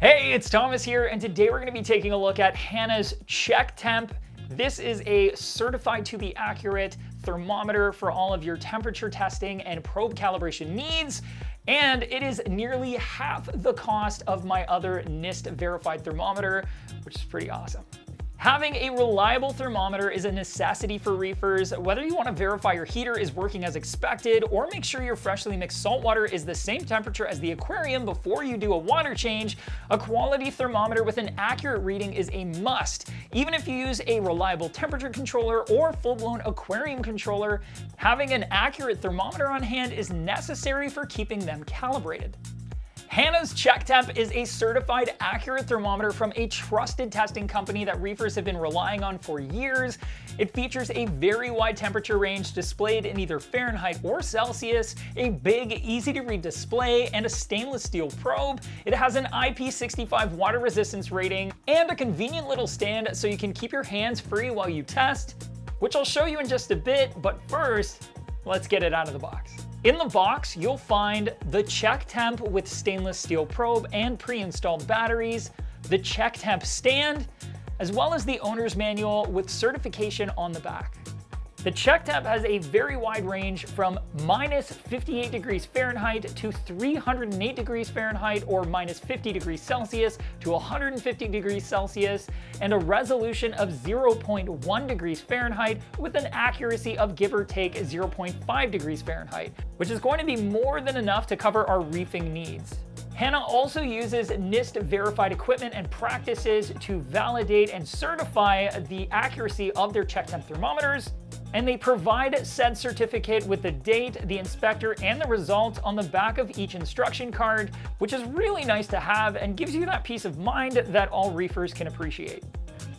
Hey, it's Thomas here, and today we're going to be taking a look at Hanna's CheckTemp. This is a certified to be accurate thermometer for all of your temperature testing and probe calibration needs, and it is nearly half the cost of my other NIST verified thermometer, which is pretty awesome. Having a reliable thermometer is a necessity for reefers, whether you want to verify your heater is working as expected or make sure your freshly mixed salt water is the same temperature as the aquarium before you do a water change. A quality thermometer with an accurate reading is a must. Even if you use a reliable temperature controller or full-blown aquarium controller, having an accurate thermometer on hand is necessary for keeping them calibrated. Hanna's CheckTemp is a certified accurate thermometer from a trusted testing company that reefers have been relying on for years. It features a very wide temperature range displayed in either Fahrenheit or Celsius, a big, easy to read display, and a stainless steel probe. It has an IP65 water resistance rating and a convenient little stand so you can keep your hands free while you test, which I'll show you in just a bit, but first, let's get it out of the box. In the box, you'll find the CheckTemp with stainless steel probe and pre-installed batteries, the CheckTemp stand, as well as the owner's manual with certification on the back. The CheckTemp has a very wide range from minus 58 degrees Fahrenheit to 308 degrees Fahrenheit or minus 50 degrees Celsius to 150 degrees Celsius and a resolution of 0.1 degrees Fahrenheit with an accuracy of give or take 0.5 degrees Fahrenheit, which is going to be more than enough to cover our reefing needs. Hanna also uses NIST verified equipment and practices to validate and certify the accuracy of their CheckTemp thermometers, and they provide said certificate with the date, the inspector, and the results on the back of each instruction card, which is really nice to have and gives you that peace of mind that all reefers can appreciate.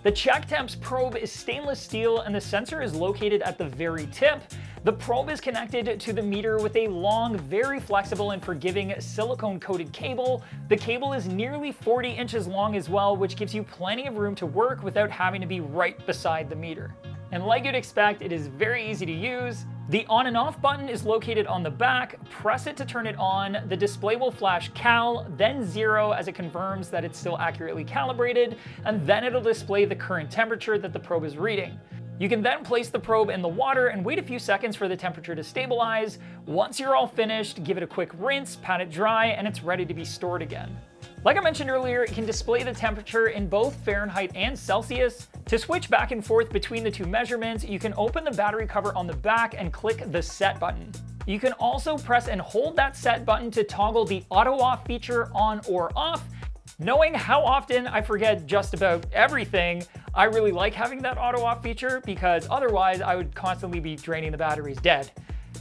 The CheckTemp's probe is stainless steel and the sensor is located at the very tip. The probe is connected to the meter with a long, very flexible and forgiving silicone-coated cable. The cable is nearly 40 inches long as well, which gives you plenty of room to work without having to be right beside the meter. And like you'd expect, it is very easy to use. The on and off button is located on the back. Press it to turn it on. The display will flash cal, then zero as it confirms that it's still accurately calibrated, and then it'll display the current temperature that the probe is reading. You can then place the probe in the water and wait a few seconds for the temperature to stabilize. Once you're all finished, give it a quick rinse, pat it dry, and it's ready to be stored again. Like I mentioned earlier, it can display the temperature in both Fahrenheit and Celsius. To switch back and forth between the two measurements, you can open the battery cover on the back and click the set button. You can also press and hold that set button to toggle the auto off feature on or off. Knowing how often I forget just about everything, I really like having that auto off feature because otherwise I would constantly be draining the batteries dead.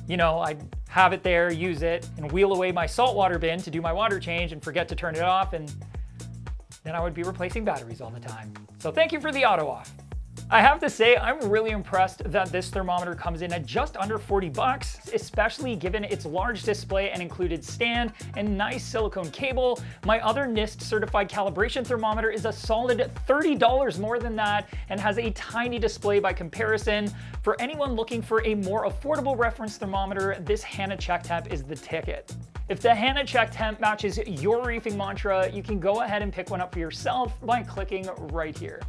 You know, I'd have it there, use it, and wheel away my saltwater bin to do my water change and forget to turn it off, and then I would be replacing batteries all the time. So thank you for the auto off. I have to say, I'm really impressed that this thermometer comes in at just under 40 bucks, especially given its large display and included stand and nice silicone cable. My other NIST certified calibration thermometer is a solid $30 more than that and has a tiny display by comparison. For anyone looking for a more affordable reference thermometer, this Hanna CheckTemp is the ticket. If the Hanna CheckTemp matches your reefing mantra, you can go ahead and pick one up for yourself by clicking right here.